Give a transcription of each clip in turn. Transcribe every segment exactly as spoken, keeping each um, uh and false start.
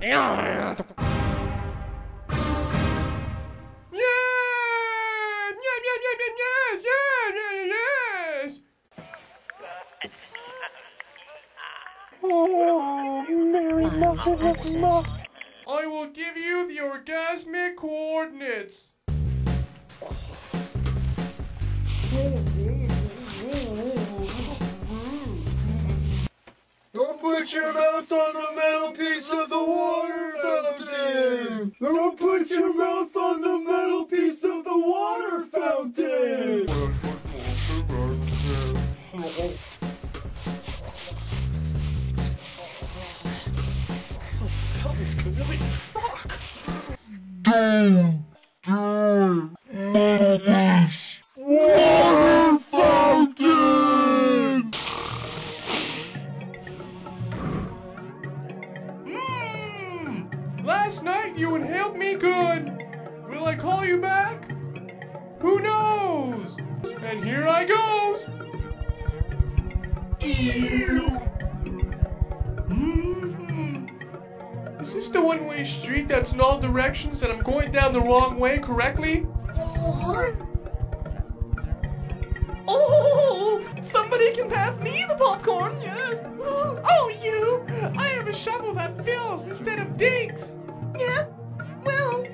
Yeah, yes. Oh, Mary Muffin of Muff. I will give you the orgasmic coordinates. Don't put your mouth on the mantelpiece of the water fountain! Don't put your mouth on the mantelpiece of the water fountain! Oh, God, this could really suck! Damn! Damn! Yes! Water fountain! Mmm! Last night you inhaled me good. Will I call you back? Who knows? And here I goes! Ew! Mmm! Is this the one-way street that's in all directions and I'm going down the wrong way correctly? Oh, somebody can pass me the popcorn, yes. Oh, you! I have a shovel that fills instead of digs. Yeah? Well,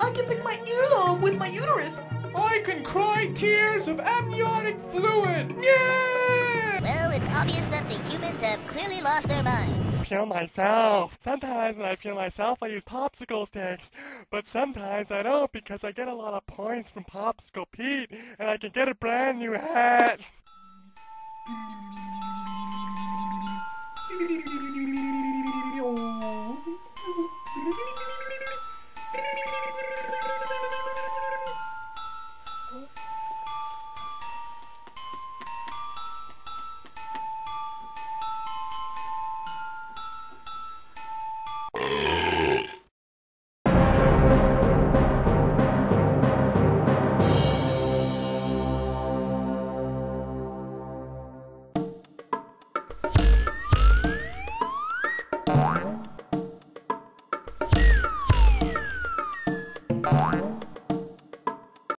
I can lick my earlobe with my uterus. I can cry tears of amniotic fluid. Yeah! Well, it's obvious that the humans have clearly lost their minds. Feel myself. Sometimes when I feel myself, I use popsicle sticks. But sometimes I don't because I get a lot of points from Popsicle Pete, and I can get a brand new hat.